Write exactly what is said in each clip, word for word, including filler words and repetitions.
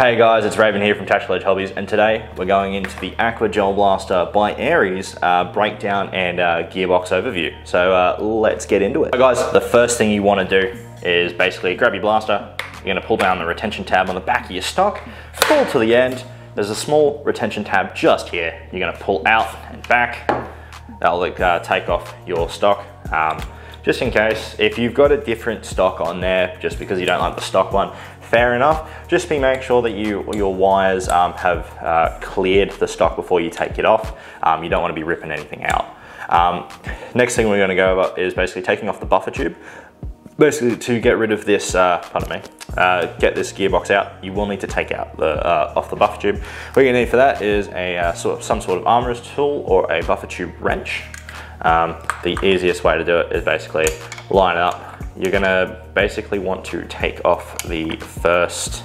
Hey guys, it's Raven here from Tactical Edge Hobbies, and today we're going into the Aqua Gel Blaster by Ares uh, breakdown and uh, gearbox overview. So uh, let's get into it. So guys, the first thing you want to do is basically grab your blaster. You're going to pull down the retention tab on the back of your stock, pull to the end. There's a small retention tab just here. You're going to pull out and back. That'll uh, take off your stock. Um, just in case, if you've got a different stock on there, just because you don't like the stock one, fair enough. Just be make sure that you your wires um, have uh, cleared the stock before you take it off. Um, you don't want to be ripping anything out. Um, next thing we're going to go about is basically taking off the buffer tube. Basically, to get rid of this, uh, pardon me, uh, get this gearbox out, you will need to take out the uh, off the buffer tube. What you're going to need for that is a uh, sort of some sort of armorer's tool or a buffer tube wrench. Um, the easiest way to do it is basically line it up. You're gonna basically want to take off the first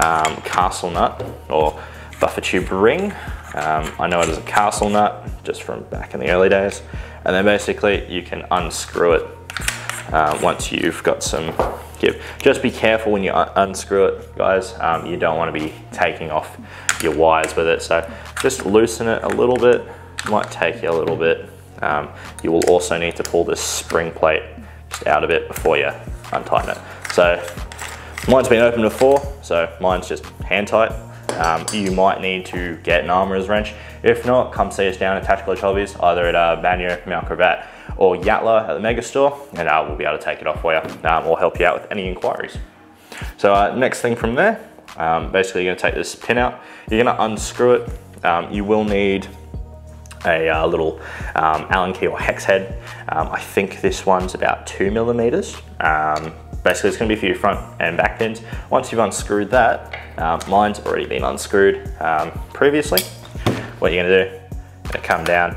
um, castle nut or buffer tube ring. Um, I know it as a castle nut, just from back in the early days. And then basically you can unscrew it uh, once you've got some give. Just be careful when you un unscrew it, guys. Um, you don't wanna be taking off your wires with it. So just loosen it a little bit. It might take you a little bit. Um, you will also need to pull this spring plate out of it before you untighten it. So mine's been opened before, so mine's just hand tight. Um, you might need to get an armorer's wrench. If not, come see us down at Tactical Edge Hobbies, either at uh, Banyo, Mount Gravatt, or Yatla at the Mega Store, and uh, we'll be able to take it off for you um, or help you out with any inquiries. So uh, next thing from there, um, basically you're gonna take this pin out, you're gonna unscrew it. Um, you will need a uh, little um, Allen key or hex head. Um, I think this one's about two millimeters. Um, basically it's gonna be for your front and back pins. Once you've unscrewed that, um, mine's already been unscrewed um, previously. What you're gonna do, you're gonna come down,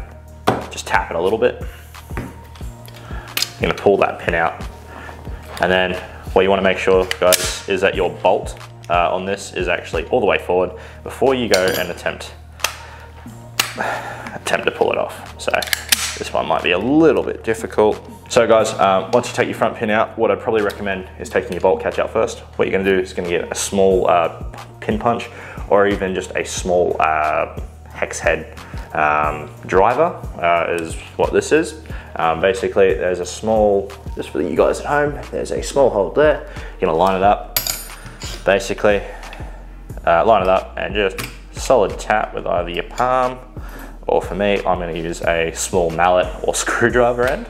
just tap it a little bit. You're gonna pull that pin out. And then what you wanna make sure, guys, is that your bolt uh, on this is actually all the way forward before you go and attempt attempt to pull it off. So this one might be a little bit difficult. So guys, um, once you take your front pin out, what I'd probably recommend is taking your bolt catch out first. What you're gonna do is gonna get a small uh, pin punch or even just a small uh, hex head um, driver uh, is what this is. Um, basically there's a small, just for you guys at home, there's a small hole there. You're gonna line it up, basically uh, line it up and just solid tap with either your palm or for me, I'm gonna use a small mallet or screwdriver end.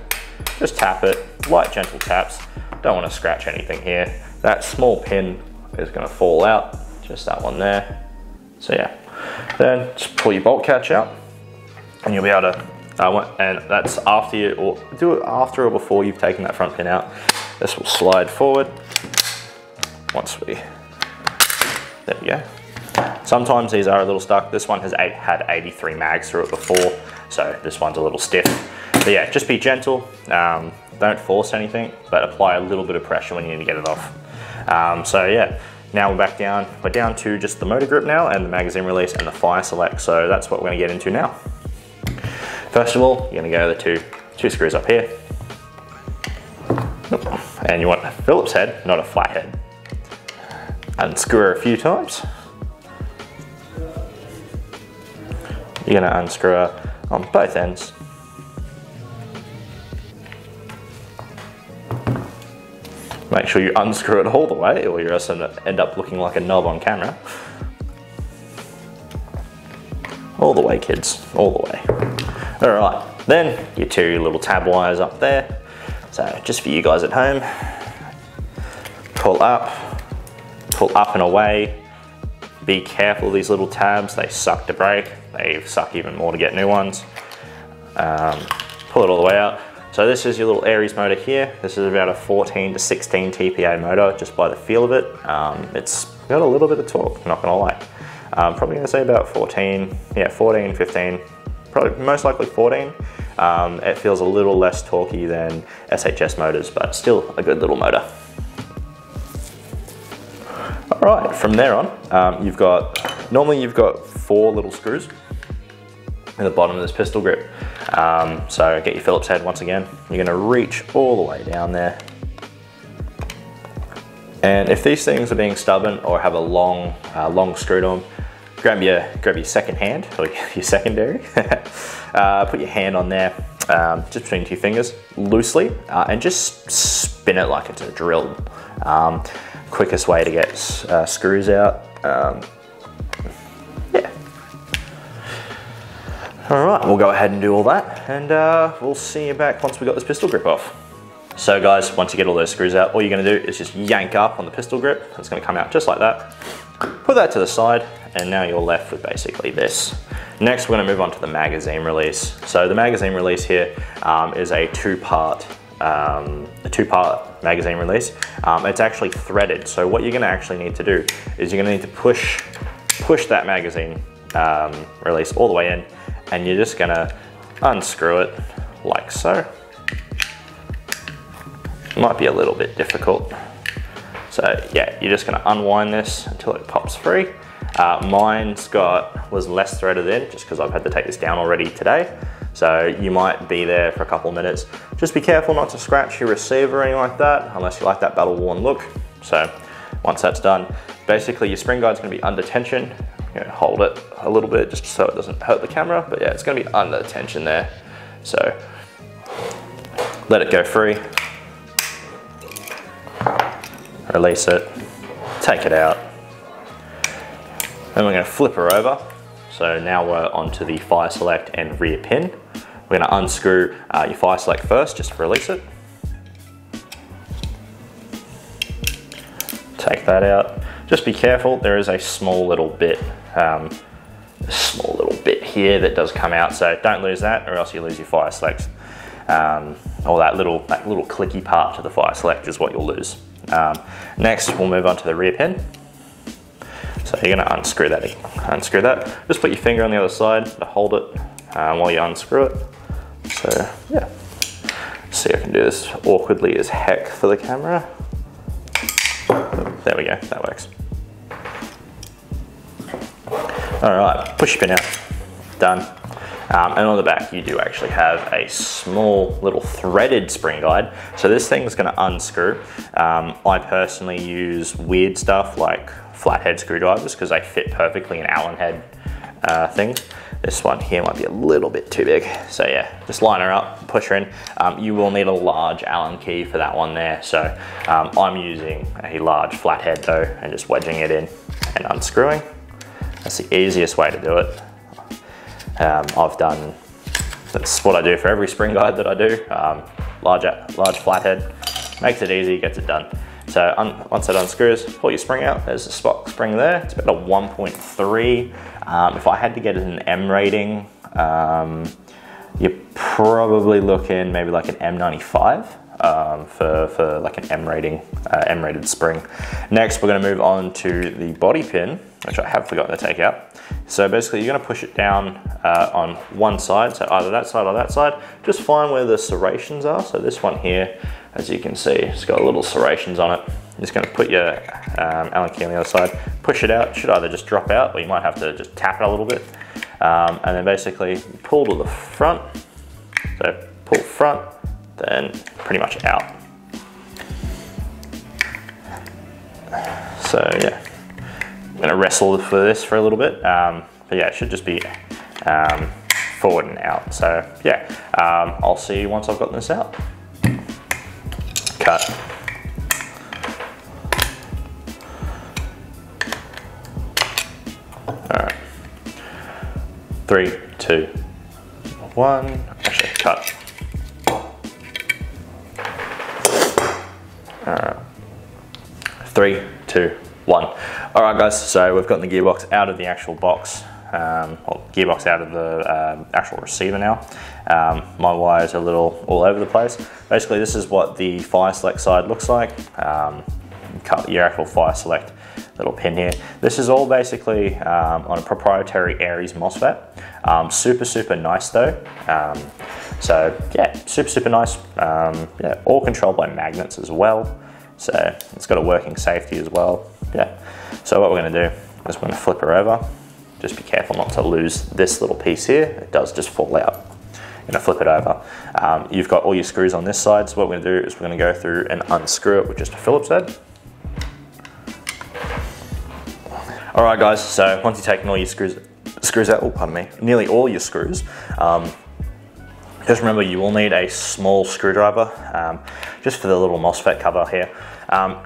Just tap it, light gentle taps. Don't wanna scratch anything here. That small pin is gonna fall out, just that one there. So yeah, then just pull your bolt catch out and you'll be able to, uh, and that's after you, or do it after or before you've taken that front pin out. This will slide forward. Once we, there we go. Sometimes these are a little stuck. This one has eight, had eighty-three mags through it before, so this one's a little stiff. But yeah, just be gentle. Um, don't force anything, but apply a little bit of pressure when you need to get it off. Um, so yeah, now we're back down. We're down to just the motor grip now and the magazine release and the fire select. So that's what we're gonna get into now. First of all, you're gonna go to the two, two screws up here. And you want a Phillips head, not a flat head. Unscrew her a few times. You're gonna unscrew her on both ends. Make sure you unscrew it all the way or you're just gonna end up looking like a knob on camera. All the way, kids, all the way. All right, then your two little tab wires up there. So just for you guys at home, pull up, pull up and away. Be careful of these little tabs, they suck to break. They suck even more to get new ones. Um, pull it all the way out. So this is your little Ares motor here. This is about a fourteen to sixteen T P A motor, just by the feel of it. Um, it's got a little bit of torque, not gonna lie. I'm probably gonna say about fourteen, yeah, fourteen, fifteen, probably most likely fourteen. Um, it feels a little less torquey than S H S motors, but still a good little motor. All right, from there on, um, you've got, normally you've got four little screws in the bottom of this pistol grip. Um, so get your Phillips head once again. You're gonna reach all the way down there. And if these things are being stubborn or have a long, uh, long screw to them, grab your, grab your second hand or your secondary, uh, put your hand on there, um, just between two fingers, loosely, uh, and just spin it like it's a drill. Um, quickest way to get uh, screws out. Um, yeah. All right, we'll go ahead and do all that, and uh, we'll see you back once we got this pistol grip off. So guys, once you get all those screws out, all you're gonna do is just yank up on the pistol grip. It's gonna come out just like that. Put that to the side, and now you're left with basically this. Next, we're gonna move on to the magazine release. So the magazine release here um, is a two-part um, a two-part magazine release. Um, it's actually threaded, so what you're gonna actually need to do is you're gonna need to push, push that magazine um, release all the way in, and you're just gonna unscrew it like so. Might be a little bit difficult. So yeah, you're just gonna unwind this until it pops free. Uh, mine's got, was less threaded in just because I've had to take this down already today. So you might be there for a couple of minutes. Just be careful not to scratch your receiver or anything like that, unless you like that battle worn look. So once that's done, basically your spring guide's gonna be under tension. You're gonna hold it a little bit just so it doesn't hurt the camera, but yeah, it's gonna be under tension there. So let it go free. Release it, take it out, and we're going to flip her over. So now we're onto the fire select and rear pin. We're going to unscrew uh, your fire select first, just to release it. Take that out. Just be careful, there is a small little bit, um, a small little bit here that does come out, so don't lose that or else you lose your fire select. Um, or that little, that little clicky part to the fire select is what you'll lose. Um, next, we'll move on to the rear pin. So you're going to unscrew that. Unscrew that. Just put your finger on the other side to hold it um, while you unscrew it. So yeah. See, I can do this awkwardly as heck for the camera. There we go. That works. All right. Push your pin out. Done. Um, and on the back, you do actually have a small little threaded spring guide. So this thing's gonna unscrew. Um, I personally use weird stuff like flathead screwdrivers because they fit perfectly in Allen head uh, things. This one here might be a little bit too big. So yeah, just line her up, push her in. Um, you will need a large Allen key for that one there. So um, I'm using a large flathead though and just wedging it in and unscrewing. That's the easiest way to do it. Um, I've done, that's what I do for every spring guide that I do. Um, large, large flathead, makes it easy, gets it done. So un, once it unscrews, pull your spring out, there's the stock spring there. It's about a one point three. Um, if I had to get it an M rating, um, you're probably looking maybe like an M ninety-five. Um, for, for like an M rating, uh, M rated spring. Next, we're gonna move on to the body pin, which I have forgotten to take out. So basically you're gonna push it down uh, on one side, so either that side or that side. Just find where the serrations are. So this one here, as you can see, it's got little serrations on it. You're just gonna put your um, Allen key on the other side, push it out. It should either just drop out or you might have to just tap it a little bit. Um, and then basically pull to the front. So pull front, then pretty much out. So yeah, I'm gonna wrestle for this for a little bit, um, but yeah, it should just be um, forward and out. So yeah, um, I'll see you once I've gotten this out. Cut. All right, three, two, one, actually cut. Alright, three, two, one. Alright guys, so we've gotten the gearbox out of the actual box, um, or gearbox out of the uh, actual receiver now. Um, my wires are a little all over the place. Basically this is what the fire select side looks like. Um, cut your actual fire select little pin here. This is all basically um, on a proprietary Ares MOSFET. Um, super, super nice though. Um, So yeah, super, super nice. Um, yeah, all controlled by magnets as well. So it's got a working safety as well. Yeah. So what we're gonna do is we're gonna flip her over. Just be careful not to lose this little piece here. It does just fall out. I'm gonna flip it over. Um, you've got all your screws on this side. So what we're gonna do is we're gonna go through and unscrew it with just a Phillips head. All right guys, so once you've taken all your screws, screws out, oh pardon me, nearly all your screws, um, just remember you will need a small screwdriver um, just for the little MOSFET cover here. Um,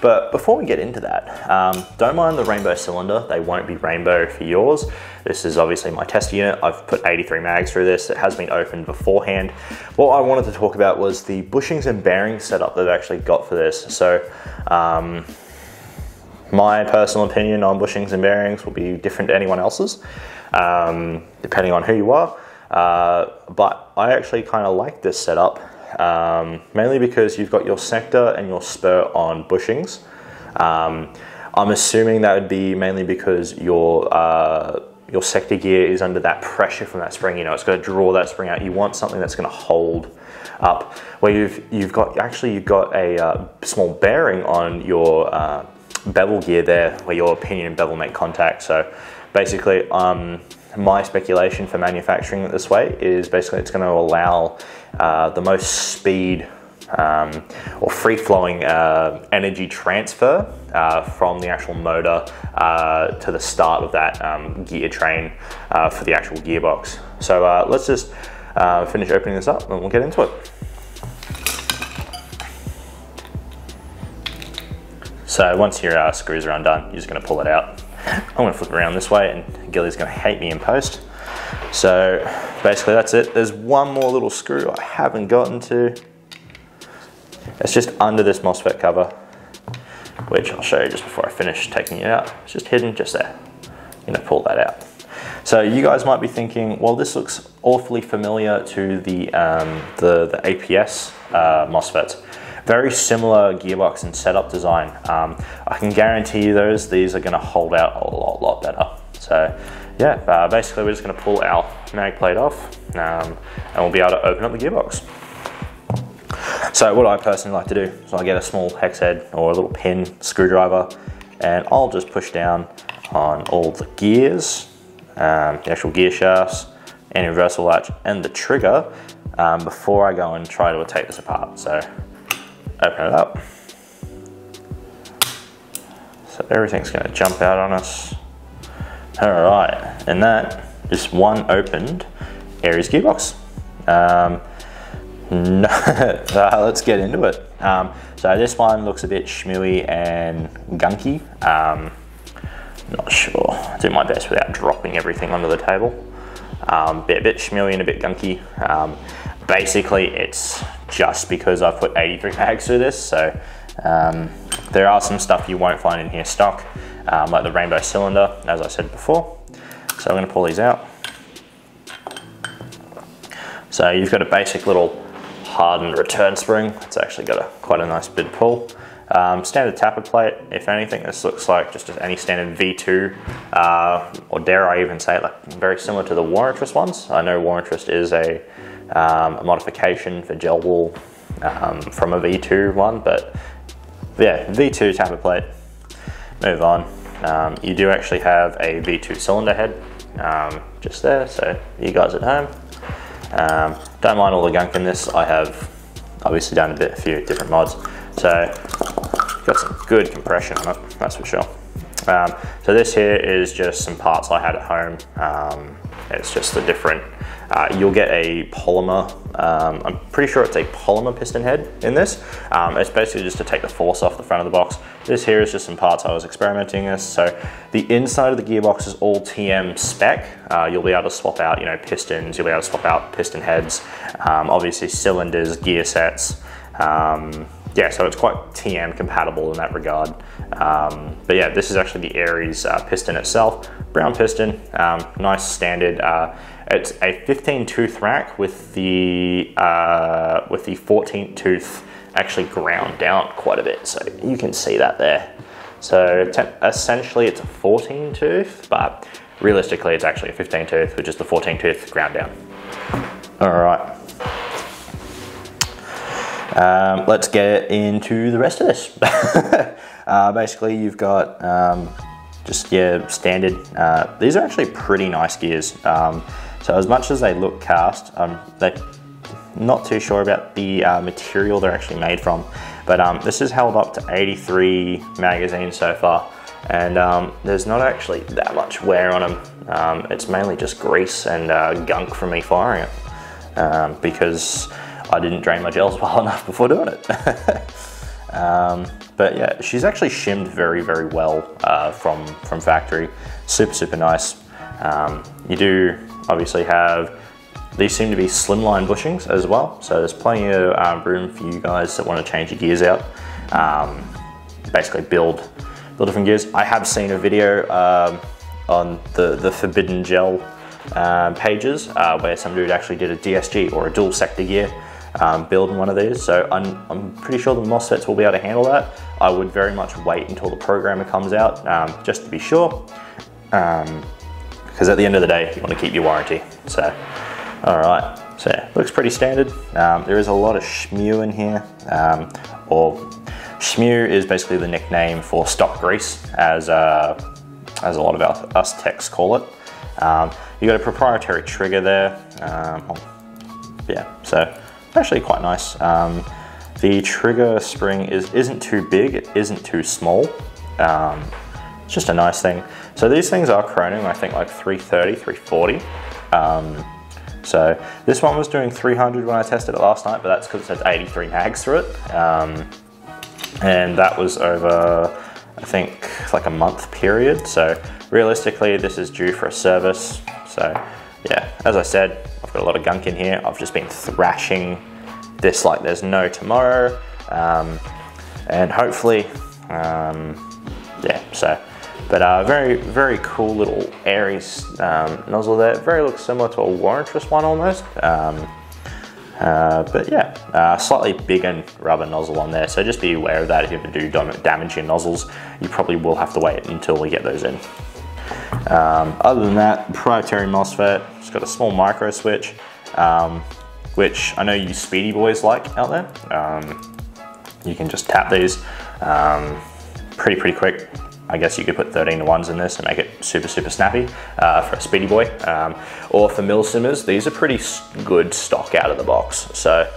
but before we get into that, um, don't mind the rainbow cylinder. They won't be rainbow for yours. This is obviously my test unit. I've put eighty-three mags through this. It has been opened beforehand. What I wanted to talk about was the bushings and bearings setup that I've actually got for this. So um, my personal opinion on bushings and bearings will be different to anyone else's, um, depending on who you are. Uh, but I actually kind of like this setup, um, mainly because you've got your sector and your spur on bushings. Um, I'm assuming that would be mainly because your, uh, your sector gear is under that pressure from that spring, you know, it's going to draw that spring out. You want something that's going to hold up. Where you've, you've got, actually you've got a uh, small bearing on your uh, bevel gear there, where your pinion and bevel make contact. So basically, um, my speculation for manufacturing it this way is basically it's going to allow uh, the most speed um, or free-flowing uh, energy transfer uh, from the actual motor uh, to the start of that um, gear train uh, for the actual gearbox. So uh, let's just uh, finish opening this up and we'll get into it. So once your uh, screws are undone, you're just going to pull it out. I'm gonna flip around this way and Gilly's gonna hate me in post. So basically that's it. There's one more little screw I haven't gotten to. It's just under this MOSFET cover, which I'll show you just before I finish taking it out. It's just hidden just there. I'm gonna pull that out. So you guys might be thinking, well, this looks awfully familiar to the, um, the, the A P S uh, MOSFETs. Very similar gearbox and setup design. Um, I can guarantee you those, these are gonna hold out a lot, lot better. So yeah, uh, basically we're just gonna pull our mag plate off um, and we'll be able to open up the gearbox. So what I personally like to do is I get a small hex head or a little pin screwdriver and I'll just push down on all the gears, um, the actual gear shafts, any reversal latch and the trigger um, before I go and try to take this apart. So open it up. So everything's going to jump out on us. All right, and that is one opened Ares gearbox. Um, no, uh, let's get into it. Um, so this one looks a bit schmooey and gunky. Um, not sure. I'll do my best without dropping everything onto the table. Um, a bit schmooey and a bit gunky. Um, basically it's just because I've put eighty-three mags through this, so um, there are some stuff you won't find in here stock, um, like the rainbow cylinder, as I said before. So I'm gonna pull these out. So you've got a basic little hardened return spring. It's actually got a quite a nice bit pull. Um, standard tapper plate, if anything, this looks like just any standard V two, uh, or dare I even say it, like very similar to the Warrantrist ones. I know Warrantrist is a Um, a modification for Gelwall um, from a V two one, but yeah, V two tapper plate. Move on. Um, you do actually have a V two cylinder head um, just there, so you guys at home. Um, don't mind all the gunk in this. I have obviously done a bit, a few different mods, so got some good compression on it, that's for sure. Um, so this here is just some parts I had at home. Um, it's just the different, uh, you'll get a polymer, um, I'm pretty sure it's a polymer piston head in this. Um, it's basically just to take the force off the front of the box. This here is just some parts I was experimenting with. So the inside of the gearbox is all T M spec. Uh, you'll be able to swap out, you know, pistons, you'll be able to swap out piston heads, um, obviously cylinders, gear sets. Um, Yeah, so it's quite T M compatible in that regard. Um, but yeah, this is actually the Ares uh, piston itself. Brown piston, um, nice standard. Uh, it's a fifteen tooth rack with the uh, with the fourteen tooth actually ground down quite a bit. So you can see that there. So essentially it's a fourteen tooth, but realistically it's actually a fifteen tooth, which is the fourteen tooth ground down. All right. Um, let's get into the rest of this. uh, basically, you've got um, just your yeah, standard. Uh, these are actually pretty nice gears. Um, so as much as they look cast, um, they're not too sure about the uh, material they're actually made from. But um, this has held up to eighty-three magazines so far. and um, there's not actually that much wear on them. Um, it's mainly just grease and uh, gunk from me firing it, um, because I didn't drain my gels well enough before doing it. um, but yeah, she's actually shimmed very, very well uh, from, from factory. Super, super nice. Um, you do obviously have, these seem to be slimline bushings as well, so there's plenty of uh, room for you guys that want to change your gears out. Um, basically build, build different gears. I have seen a video um, on the, the Forbidden Gel um, pages uh, where some dude actually did a D S G or a dual sector gear um, build in one of these, so I'm, I'm pretty sure the MOSFETs will be able to handle that. I would very much wait until the programmer comes out, um, just to be sure, um, because at the end of the day, you want to keep your warranty. So, all right, so yeah, looks pretty standard. Um, there is a lot of S H M U in here, um, or S H M U is basically the nickname for stock grease, as uh, as a lot of us, us techs call it. Um, you got a proprietary trigger there, um, yeah. So actually quite nice. Um, the trigger spring is isn't too big, it isn't too small. Um, it's just a nice thing. So these things are chroning, I think like three thirty, three forty. Um, so this one was doing three hundred when I tested it last night, but that's because it had eighty-three nags through it. Um, and that was over, I think, like a month period. So realistically, this is due for a service. So yeah, as I said, I've got a lot of gunk in here. I've just been thrashing this like there's no tomorrow. Um, and hopefully, um, yeah, so. But uh, very, very cool little Ares um, nozzle there. Very looks similar to a Warrantrist one almost. Um, uh, but yeah, uh, slightly bigger rubber nozzle on there. So just be aware of that. If you ever do damage your nozzles, you probably will have to wait until we get those in. Um, other than that, proprietary MOSFET. It's got a small micro switch, um, which I know you speedy boys like out there. Um, you can just tap these um, pretty, pretty quick. I guess you could put thirteen to ones in this and make it super, super snappy uh, for a speedy boy. Um, or for mill simmers, these are pretty good stock out of the box. So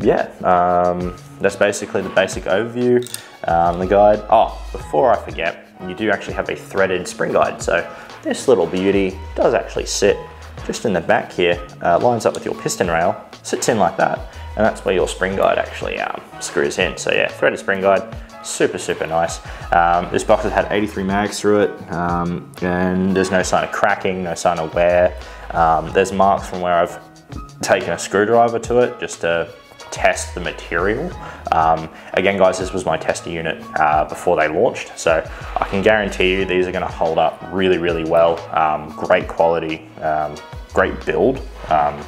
yeah, um, that's basically the basic overview, um, the guide. Oh, before I forget, you do actually have a threaded spring guide. So this little beauty does actually sit just in the back here, uh, lines up with your piston rail, sits in like that, and that's where your spring guide actually um, screws in. So yeah, threaded spring guide. Super, super nice. Um, this box has had eighty-three mags through it, um, and there's no sign of cracking, no sign of wear. Um, there's marks from where I've taken a screwdriver to it just to test the material. Um, again, guys, this was my tester unit uh, before they launched, so I can guarantee you these are gonna hold up really, really well. Um, great quality, um, great build. Um,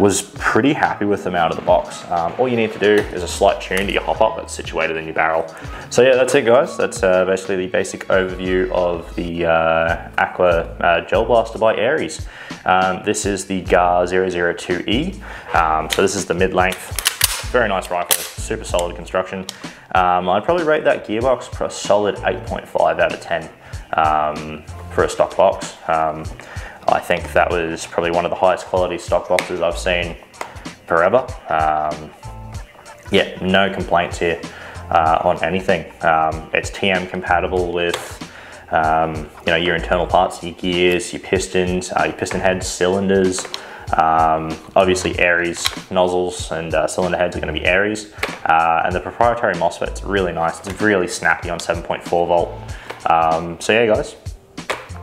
was pretty happy with them out of the box. Um, all you need to do is a slight tune to your hop up that's situated in your barrel. So yeah, that's it guys. That's uh, basically the basic overview of the uh, Aqua uh, Gel Blaster by Ares. Um, this is the GAR zero zero two E. Um, so this is the mid-length, very nice rifle, super solid construction. Um, I'd probably rate that gearbox for a solid eight point five out of ten um, for a stock box. Um, I think that was probably one of the highest quality stock boxes I've seen forever. Um, yeah, no complaints here uh, on anything. Um, it's T M compatible with um, you know, your internal parts, your gears, your pistons, uh, your piston heads, cylinders. Um, obviously Ares nozzles and uh, cylinder heads are going to be Ares. Uh, and the proprietary MOSFET's really nice. It's really snappy on seven point four volt. Um, so yeah guys,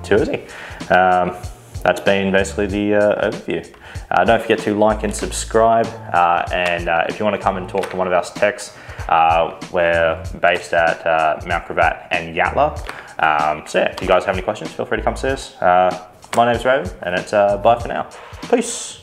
too easy. Um, That's been basically the uh, overview. Uh, don't forget to like and subscribe. Uh, and uh, if you want to come and talk to one of our techs, uh, we're based at uh, Mount Gravatt and Yatla. Um, so yeah, if you guys have any questions, feel free to come see us. Uh, my name's Raven, and it's uh, bye for now. Peace.